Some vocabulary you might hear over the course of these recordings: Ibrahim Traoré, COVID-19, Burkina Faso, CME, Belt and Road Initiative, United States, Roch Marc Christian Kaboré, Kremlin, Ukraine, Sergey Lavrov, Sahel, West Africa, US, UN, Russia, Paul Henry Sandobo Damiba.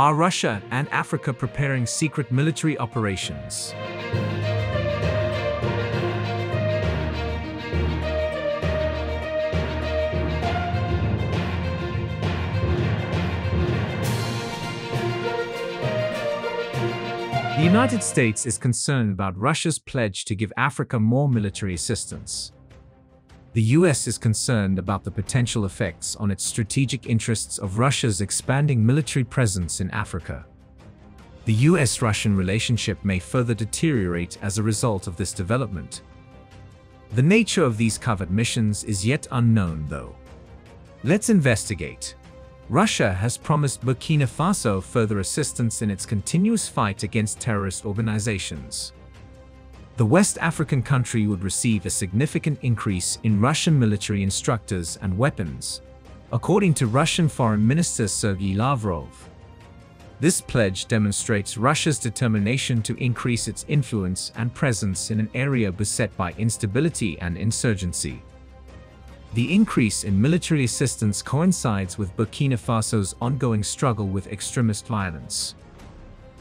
Are Russia and Africa preparing secret military operations? The United States is concerned about Russia's pledge to give Africa more military assistance. The US is concerned about the potential effects on its strategic interests of Russia's expanding military presence in Africa. The US-Russian relationship may further deteriorate as a result of this development. The nature of these covert missions is yet unknown, though. Let's investigate. Russia has promised Burkina Faso further assistance in its continuous fight against terrorist organizations. The West African country would receive a significant increase in Russian military instructors and weapons, according to Russian Foreign Minister Sergey Lavrov. This pledge demonstrates Russia's determination to increase its influence and presence in an area beset by instability and insurgency. The increase in military assistance coincides with Burkina Faso's ongoing struggle with extremist violence.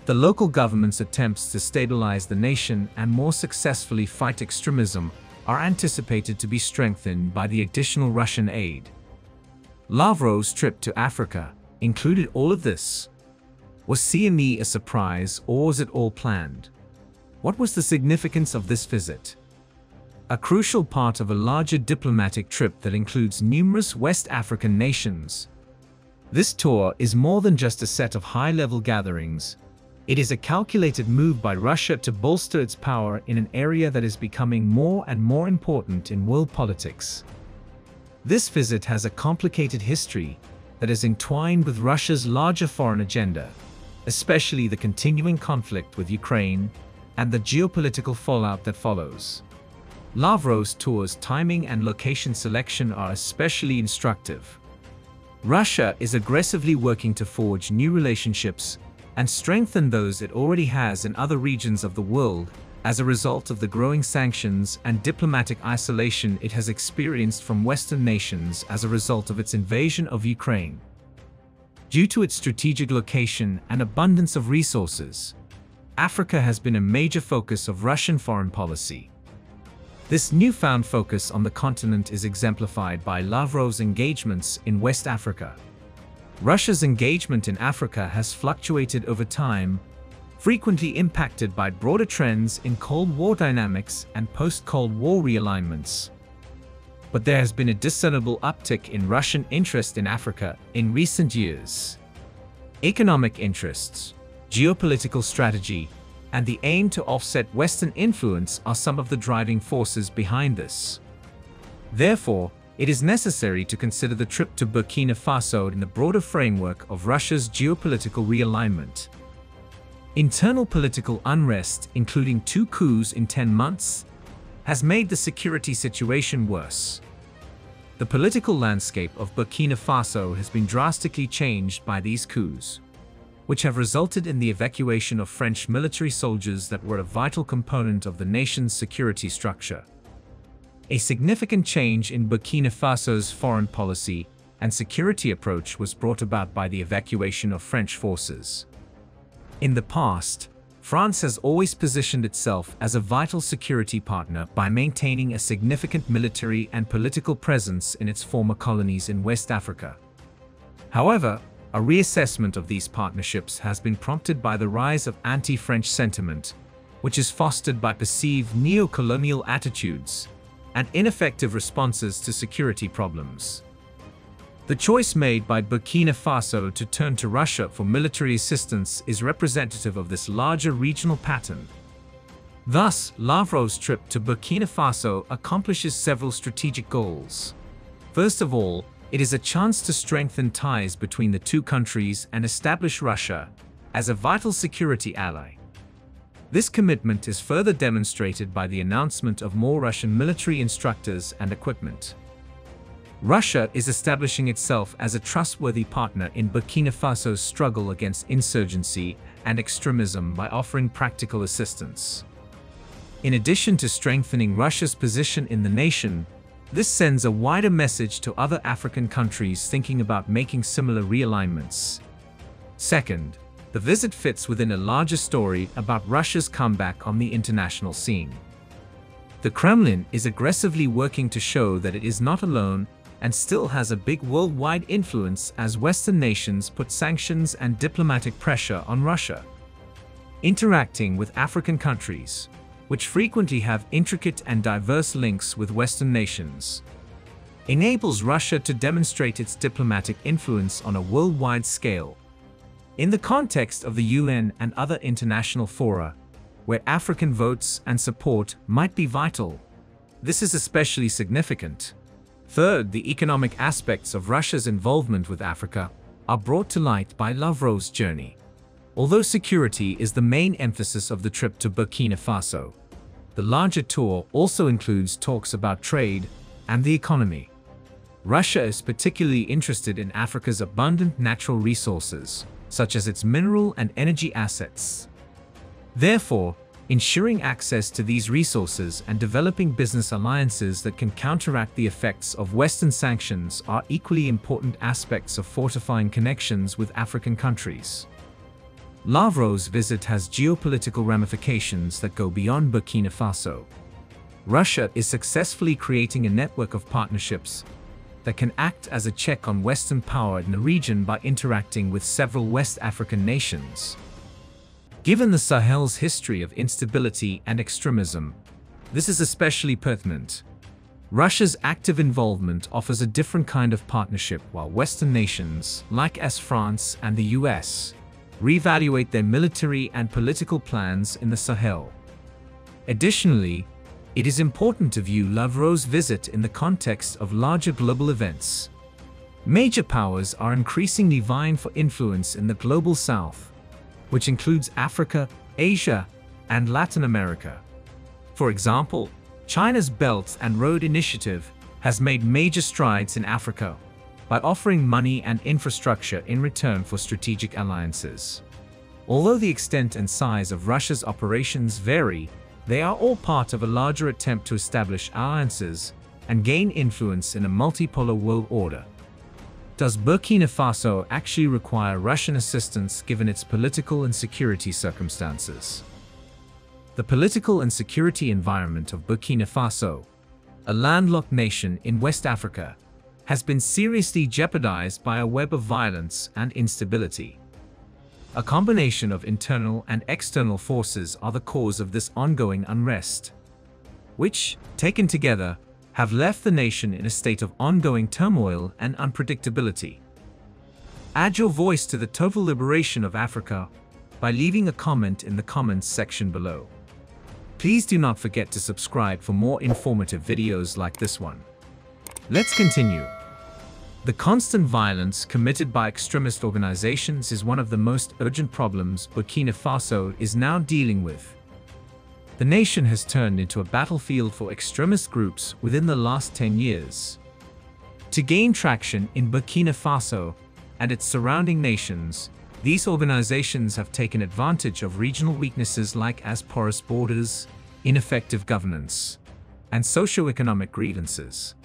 The local government's attempts to stabilize the nation and more successfully fight extremism are anticipated to be strengthened by the additional Russian aid. Lavrov's trip to Africa included all of this. Was CME a surprise, or was it all planned? What was the significance of this visit? A crucial part of a larger diplomatic trip that includes numerous West African nations. This tour is more than just a set of high-level gatherings. It is a calculated move by Russia to bolster its power in an area that is becoming more and more important in world politics. This visit has a complicated history that is entwined with Russia's larger foreign agenda, especially the continuing conflict with Ukraine and the geopolitical fallout that follows. Lavrov's tour's timing and location selection are especially instructive. Russia is aggressively working to forge new relationships and strengthen those it already has in other regions of the world as a result of the growing sanctions and diplomatic isolation it has experienced from Western nations as a result of its invasion of Ukraine. Due to its strategic location and abundance of resources, Africa has been a major focus of Russian foreign policy. This newfound focus on the continent is exemplified by Lavrov's engagements in West Africa. Russia's engagement in Africa has fluctuated over time, frequently impacted by broader trends in Cold War dynamics and post-Cold War realignments. But there has been a discernible uptick in Russian interest in Africa in recent years. Economic interests, geopolitical strategy, and the aim to offset Western influence are some of the driving forces behind this. Therefore, it is necessary to consider the trip to Burkina Faso in the broader framework of Russia's geopolitical realignment. Internal political unrest, including 2 coups in 10 months, has made the security situation worse. The political landscape of Burkina Faso has been drastically changed by these coups, which have resulted in the evacuation of French military soldiers that were a vital component of the nation's security structure. A significant change in Burkina Faso's foreign policy and security approach was brought about by the evacuation of French forces. In the past, France has always positioned itself as a vital security partner by maintaining a significant military and political presence in its former colonies in West Africa. However, a reassessment of these partnerships has been prompted by the rise of anti-French sentiment, which is fostered by perceived neo-colonial attitudes and ineffective responses to security problems. The choice made by Burkina Faso to turn to Russia for military assistance is representative of this larger regional pattern. Thus, Lavrov's trip to Burkina Faso accomplishes several strategic goals. First of all, it is a chance to strengthen ties between the 2 countries and establish Russia as a vital security ally. This commitment is further demonstrated by the announcement of more Russian military instructors and equipment. Russia is establishing itself as a trustworthy partner in Burkina Faso's struggle against insurgency and extremism by offering practical assistance. In addition to strengthening Russia's position in the nation, this sends a wider message to other African countries thinking about making similar realignments. Second, The visit fits within a larger story about Russia's comeback on the international scene. The Kremlin is aggressively working to show that it is not alone and still has a big worldwide influence as Western nations put sanctions and diplomatic pressure on Russia. Interacting with African countries, which frequently have intricate and diverse links with Western nations, enables Russia to demonstrate its diplomatic influence on a worldwide scale. In the context of the UN and other international fora, where African votes and support might be vital, this is especially significant. Third, the economic aspects of Russia's involvement with Africa are brought to light by Lavrov's journey. Although security is the main emphasis of the trip to Burkina Faso, the larger tour also includes talks about trade and the economy. Russia is particularly interested in Africa's abundant natural resources, such as its mineral and energy assets. Therefore, ensuring access to these resources and developing business alliances that can counteract the effects of Western sanctions are equally important aspects of fortifying connections with African countries. Lavrov's visit has geopolitical ramifications that go beyond Burkina Faso. Russia is successfully creating a network of partnerships that can act as a check on Western power in the region by interacting with several West African nations. Given the Sahel's history of instability and extremism, this is especially pertinent. Russia's active involvement offers a different kind of partnership, while Western nations, like France and the US, reevaluate their military and political plans in the Sahel. Additionally, it is important to view Lavrov's visit in the context of larger global events. Major powers are increasingly vying for influence in the global South, which includes Africa, Asia, and Latin America. For example, China's Belt and Road Initiative has made major strides in Africa by offering money and infrastructure in return for strategic alliances. Although the extent and size of Russia's operations vary, they are all part of a larger attempt to establish alliances and gain influence in a multipolar world order. Does Burkina Faso actually require Russian assistance given its political and security circumstances? The political and security environment of Burkina Faso, a landlocked nation in West Africa, has been seriously jeopardized by a web of violence and instability. A combination of internal and external forces are the cause of this ongoing unrest, which, taken together, have left the nation in a state of ongoing turmoil and unpredictability. Add your voice to the total liberation of Africa by leaving a comment in the comments section below. Please do not forget to subscribe for more informative videos like this one. Let's continue. The constant violence committed by extremist organizations is one of the most urgent problems Burkina Faso is now dealing with. The nation has turned into a battlefield for extremist groups within the last 10 years. To gain traction in Burkina Faso and its surrounding nations, these organizations have taken advantage of regional weaknesses like porous borders, ineffective governance, and socio-economic grievances.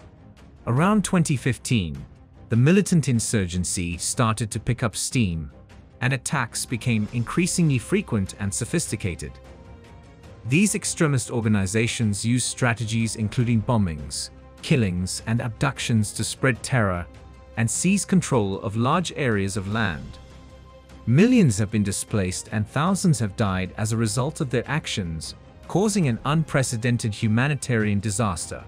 Around 2015, the militant insurgency started to pick up steam, and attacks became increasingly frequent and sophisticated. These extremist organizations use strategies including bombings, killings, and abductions to spread terror and seize control of large areas of land. Millions have been displaced and thousands have died as a result of their actions, causing an unprecedented humanitarian disaster.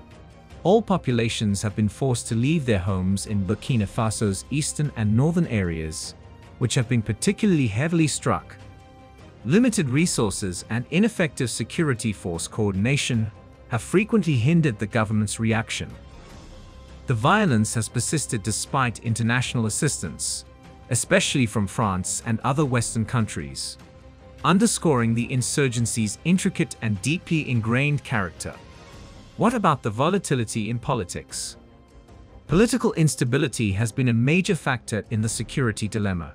All populations have been forced to leave their homes in Burkina Faso's eastern and northern areas, which have been particularly heavily struck. Limited resources and ineffective security force coordination have frequently hindered the government's reaction. The violence has persisted despite international assistance, especially from France and other Western countries, underscoring the insurgency's intricate and deeply ingrained character. What about the volatility in politics? Political instability has been a major factor in the security dilemma.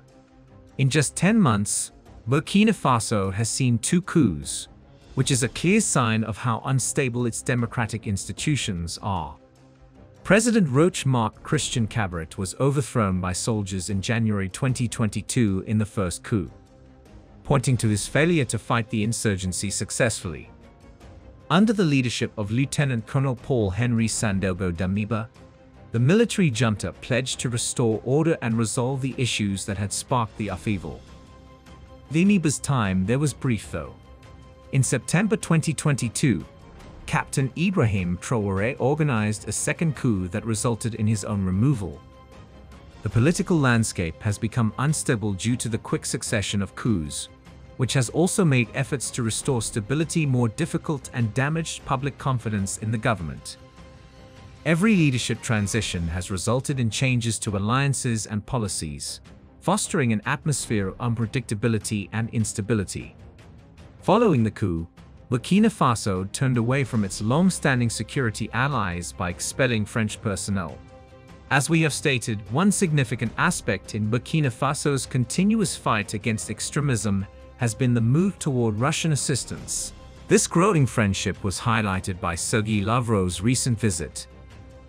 In just 10 months, Burkina Faso has seen 2 coups, which is a clear sign of how unstable its democratic institutions are. President Roch Marc Christian Kaboré was overthrown by soldiers in January 2022 in the first coup. pointing to his failure to fight the insurgency successfully. Under the leadership of Lieutenant Colonel Paul Henry Sandobo Damiba, the military junta pledged to restore order and resolve the issues that had sparked the upheaval. Damiba's time there was brief though. In September 2022, Captain Ibrahim Traoré organized a second coup that resulted in his own removal. The political landscape has become unstable due to the quick succession of coups, which has also made efforts to restore stability more difficult and damaged public confidence in the government. Every leadership transition has resulted in changes to alliances and policies, fostering an atmosphere of unpredictability and instability. Following the coup, Burkina Faso turned away from its long-standing security allies by expelling French personnel. As we have stated, one significant aspect in Burkina Faso's continuous fight against extremism has been the move toward Russian assistance. This growing friendship was highlighted by Sergey Lavrov's recent visit.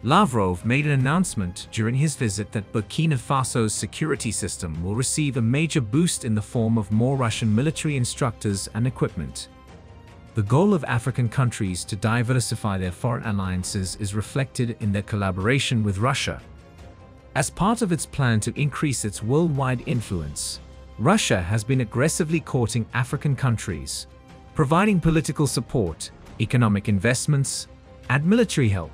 Lavrov made an announcement during his visit that Burkina Faso's security system will receive a major boost in the form of more Russian military instructors and equipment. The goal of African countries to diversify their foreign alliances is reflected in their collaboration with Russia. As part of its plan to increase its worldwide influence, Russia has been aggressively courting African countries, providing political support, economic investments, and military help.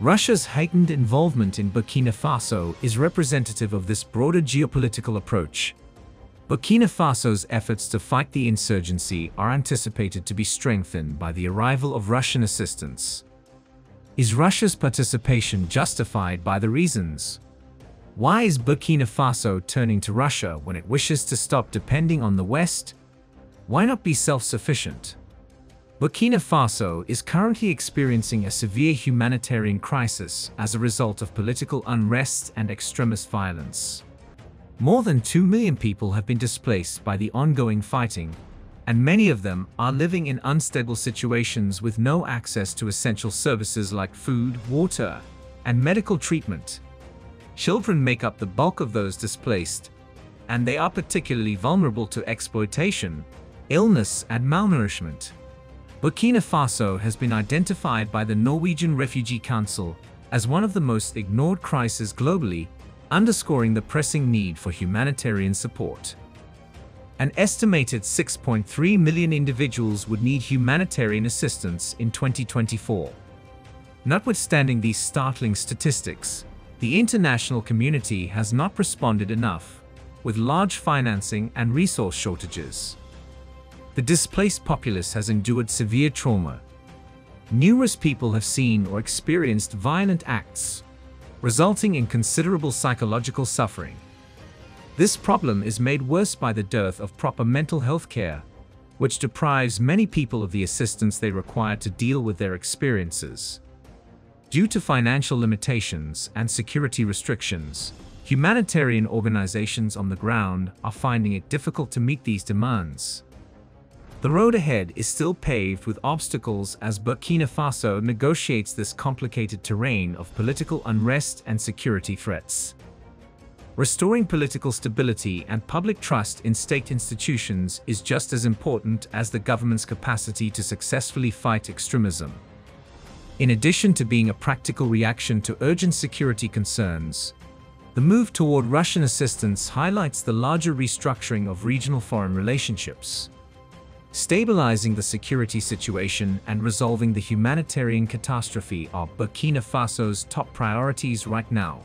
Russia's heightened involvement in Burkina Faso is representative of this broader geopolitical approach. Burkina Faso's efforts to fight the insurgency are anticipated to be strengthened by the arrival of Russian assistance. Is Russia's participation justified by the reasons? Why is Burkina Faso turning to Russia when it wishes to stop depending on the West? Why not be self-sufficient? Burkina Faso is currently experiencing a severe humanitarian crisis as a result of political unrest and extremist violence. More than 2 million people have been displaced by the ongoing fighting, and many of them are living in unstable situations with no access to essential services like food, water, and medical treatment. Children make up the bulk of those displaced, and they are particularly vulnerable to exploitation, illness, and malnourishment. Burkina Faso has been identified by the Norwegian Refugee Council as one of the most ignored crises globally, underscoring the pressing need for humanitarian support. An estimated 6.3 million individuals would need humanitarian assistance in 2024. Notwithstanding these startling statistics, the international community has not responded enough, with large financing and resource shortages. The displaced populace has endured severe trauma. Numerous people have seen or experienced violent acts, resulting in considerable psychological suffering. This problem is made worse by the dearth of proper mental health care, which deprives many people of the assistance they require to deal with their experiences. Due to financial limitations and security restrictions, humanitarian organizations on the ground are finding it difficult to meet these demands. The road ahead is still paved with obstacles as Burkina Faso negotiates this complicated terrain of political unrest and security threats. Restoring political stability and public trust in state institutions is just as important as the government's capacity to successfully fight extremism. In addition to being a practical reaction to urgent security concerns, the move toward Russian assistance highlights the larger restructuring of regional foreign relationships. Stabilizing the security situation and resolving the humanitarian catastrophe are Burkina Faso's top priorities right now.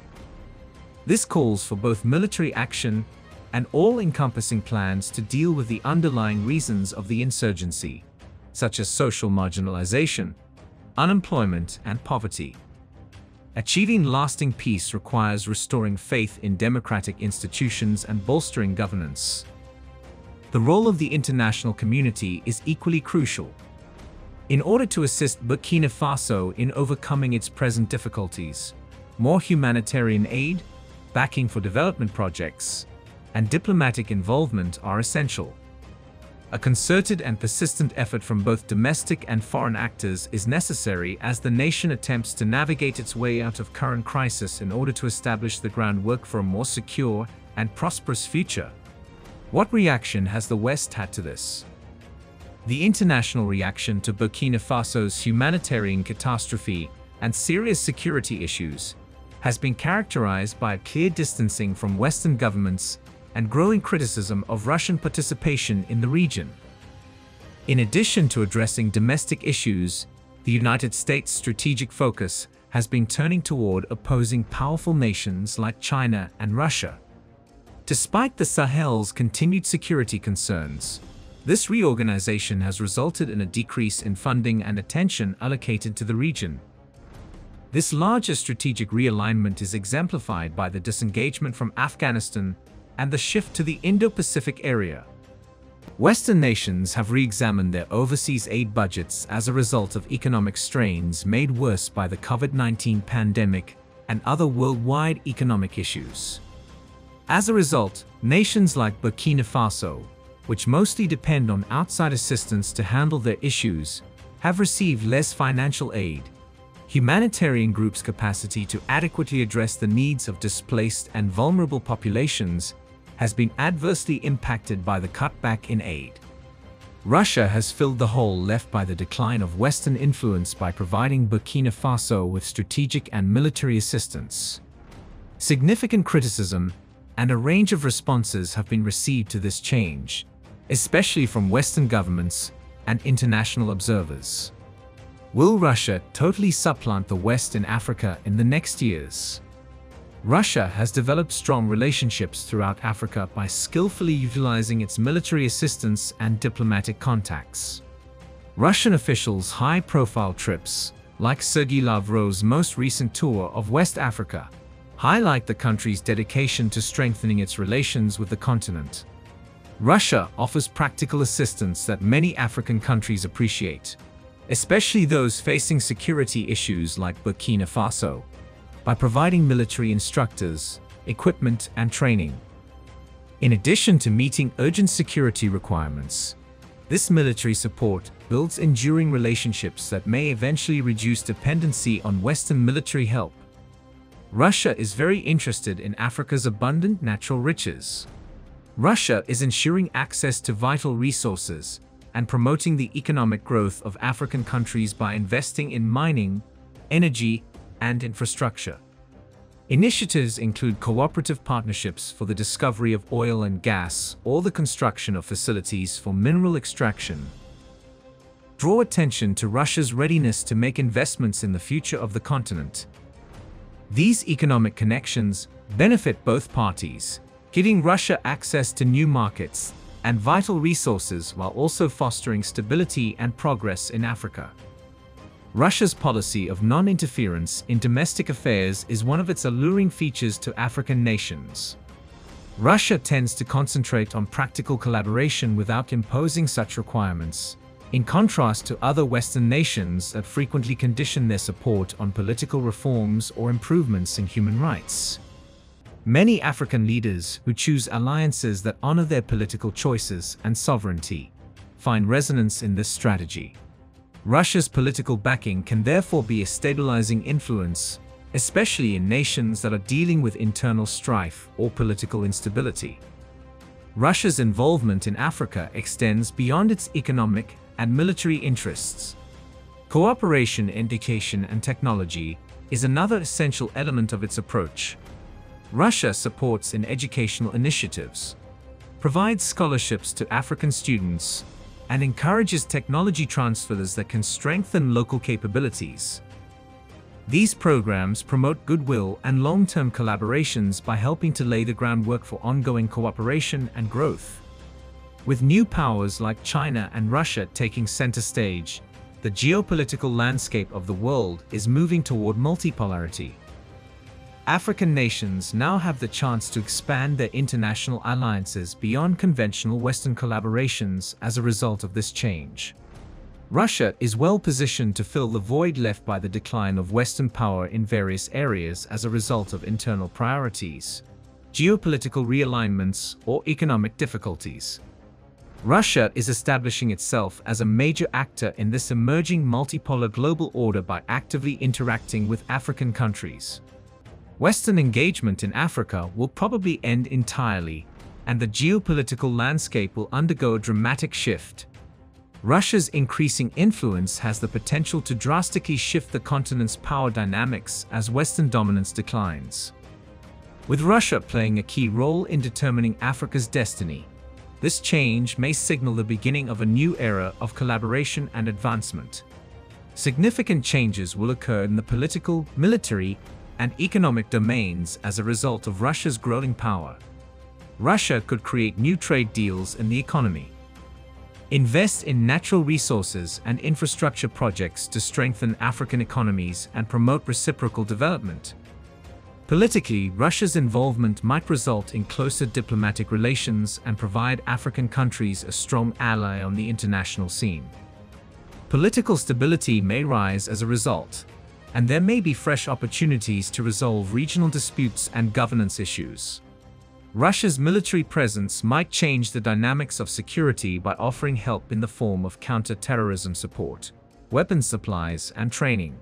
This calls for both military action and all-encompassing plans to deal with the underlying reasons of the insurgency, such as social marginalization, unemployment, and poverty. Achieving lasting peace requires restoring faith in democratic institutions and bolstering governance. The role of the international community is equally crucial. In order to assist Burkina Faso in overcoming its present difficulties, more humanitarian aid, backing for development projects, and diplomatic involvement are essential. A concerted and persistent effort from both domestic and foreign actors is necessary as the nation attempts to navigate its way out of current crisis in order to establish the groundwork for a more secure and prosperous future. What reaction has the West had to this? The international reaction to Burkina Faso's humanitarian catastrophe and serious security issues has been characterized by a clear distancing from Western governments and growing criticism of Russian participation in the region. In addition to addressing domestic issues, the United States' strategic focus has been turning toward opposing powerful nations like China and Russia. Despite the Sahel's continued security concerns, this reorganization has resulted in a decrease in funding and attention allocated to the region. This larger strategic realignment is exemplified by the disengagement from Afghanistan and the shift to the Indo-Pacific area. Western nations have re-examined their overseas aid budgets as a result of economic strains made worse by the COVID-19 pandemic and other worldwide economic issues. As a result, nations like Burkina Faso, which mostly depend on outside assistance to handle their issues, have received less financial aid, humanitarian groups' capacity to adequately address the needs of displaced and vulnerable populations has been adversely impacted by the cutback in aid. Russia has filled the hole left by the decline of Western influence by providing Burkina Faso with strategic and military assistance. Significant criticism and a range of responses have been received to this change, especially from Western governments and international observers. Will Russia totally supplant the West in Africa in the next years? Russia has developed strong relationships throughout Africa by skillfully utilizing its military assistance and diplomatic contacts. Russian officials' high-profile trips, like Sergey Lavrov's most recent tour of West Africa, highlight the country's dedication to strengthening its relations with the continent. Russia offers practical assistance that many African countries appreciate, especially those facing security issues like Burkina Faso, by providing military instructors, equipment, and training. In addition to meeting urgent security requirements, this military support builds enduring relationships that may eventually reduce dependency on Western military help. Russia is very interested in Africa's abundant natural riches. Russia is ensuring access to vital resources and promoting the economic growth of African countries by investing in mining, energy, and infrastructure. Initiatives include cooperative partnerships for the discovery of oil and gas or the construction of facilities for mineral extraction. Draw attention to Russia's readiness to make investments in the future of the continent. These economic connections benefit both parties, giving Russia access to new markets and vital resources while also fostering stability and progress in Africa. Russia's policy of non-interference in domestic affairs is one of its alluring features to African nations. Russia tends to concentrate on practical collaboration without imposing such requirements, in contrast to other Western nations that frequently condition their support on political reforms or improvements in human rights. Many African leaders who choose alliances that honor their political choices and sovereignty find resonance in this strategy. Russia's political backing can therefore be a stabilizing influence, especially in nations that are dealing with internal strife or political instability. Russia's involvement in Africa extends beyond its economic and military interests. Cooperation in education and technology is another essential element of its approach. Russia supports in educational initiatives, provides scholarships to African students, and encourages technology transfers that can strengthen local capabilities. These programs promote goodwill and long-term collaborations by helping to lay the groundwork for ongoing cooperation and growth. With new powers like China and Russia taking center stage, the geopolitical landscape of the world is moving toward multipolarity. African nations now have the chance to expand their international alliances beyond conventional Western collaborations as a result of this change. Russia is well positioned to fill the void left by the decline of Western power in various areas as a result of internal priorities, geopolitical realignments, or economic difficulties. Russia is establishing itself as a major actor in this emerging multipolar global order by actively interacting with African countries. Western engagement in Africa will probably end entirely, and the geopolitical landscape will undergo a dramatic shift. Russia's increasing influence has the potential to drastically shift the continent's power dynamics as Western dominance declines. With Russia playing a key role in determining Africa's destiny, this change may signal the beginning of a new era of collaboration and advancement. Significant changes will occur in the political, military, and economic domains as a result of Russia's growing power. Russia could create new trade deals in the economy, invest in natural resources and infrastructure projects to strengthen African economies and promote reciprocal development. Politically, Russia's involvement might result in closer diplomatic relations and provide African countries a strong ally on the international scene. Political stability may rise as a result, and there may be fresh opportunities to resolve regional disputes and governance issues. Russia's military presence might change the dynamics of security by offering help in the form of counter-terrorism support, weapons supplies, and training.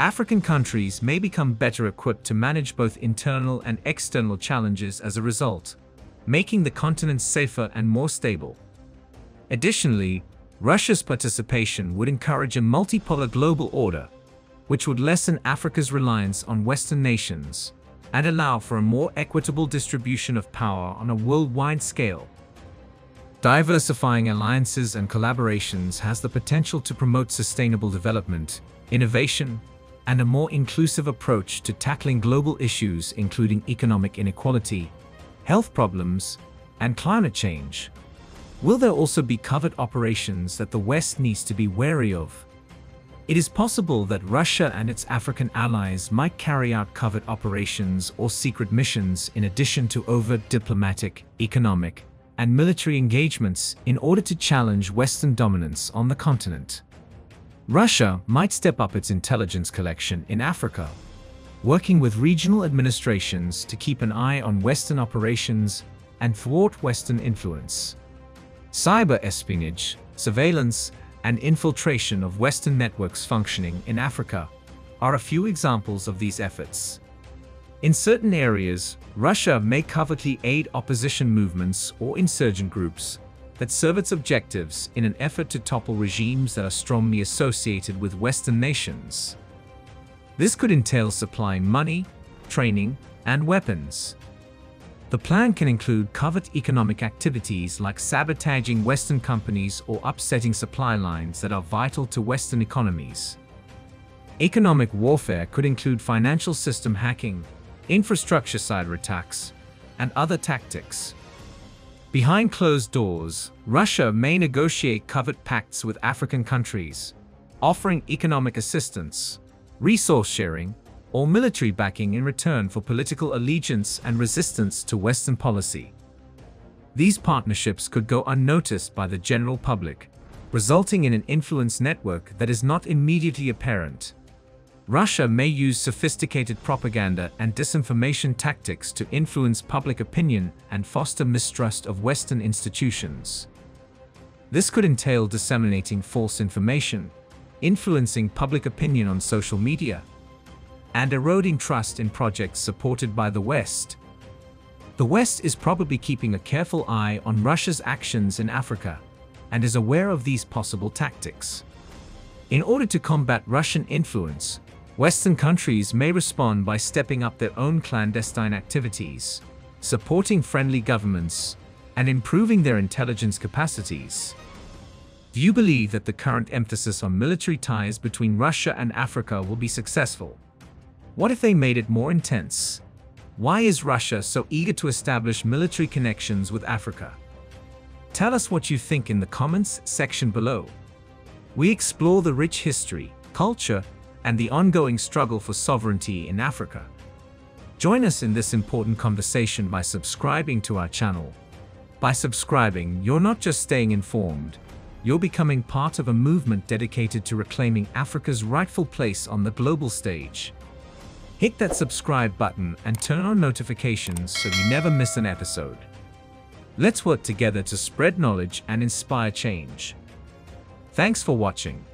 African countries may become better equipped to manage both internal and external challenges as a result, making the continent safer and more stable. Additionally, Russia's participation would encourage a multipolar global order, which would lessen Africa's reliance on Western nations and allow for a more equitable distribution of power on a worldwide scale. Diversifying alliances and collaborations has the potential to promote sustainable development, innovation, and a more inclusive approach to tackling global issues including economic inequality, health problems, and climate change. Will there also be covert operations that the West needs to be wary of? It is possible that Russia and its African allies might carry out covert operations or secret missions in addition to overt diplomatic, economic, and military engagements in order to challenge Western dominance on the continent. Russia might step up its intelligence collection in Africa, working with regional administrations to keep an eye on Western operations and thwart Western influence. Cyber espionage, surveillance, and infiltration of Western networks functioning in Africa are a few examples of these efforts. In certain areas, Russia may covertly aid opposition movements or insurgent groups that serve its objectives in an effort to topple regimes that are strongly associated with Western nations. This could entail supplying money, training, and weapons. The plan can include covert economic activities like sabotaging Western companies or upsetting supply lines that are vital to Western economies. Economic warfare could include financial system hacking, infrastructure cyber attacks, and other tactics. Behind closed doors, Russia may negotiate covert pacts with African countries, offering economic assistance, resource sharing, or military backing in return for political allegiance and resistance to Western policy. These partnerships could go unnoticed by the general public, resulting in an influence network that is not immediately apparent. Russia may use sophisticated propaganda and disinformation tactics to influence public opinion and foster mistrust of Western institutions. This could entail disseminating false information, influencing public opinion on social media, and eroding trust in projects supported by the West. The West is probably keeping a careful eye on Russia's actions in Africa and is aware of these possible tactics. In order to combat Russian influence, Western countries may respond by stepping up their own clandestine activities, supporting friendly governments, and improving their intelligence capacities. Do you believe that the current emphasis on military ties between Russia and Africa will be successful? What if they made it more intense? Why is Russia so eager to establish military connections with Africa? Tell us what you think in the comments section below. We explore the rich history, culture, and the ongoing struggle for sovereignty in Africa. Join us in this important conversation by subscribing to our channel. By subscribing, you're not just staying informed, you're becoming part of a movement dedicated to reclaiming Africa's rightful place on the global stage. Hit that subscribe button and turn on notifications so you never miss an episode. Let's work together to spread knowledge and inspire change. Thanks for watching.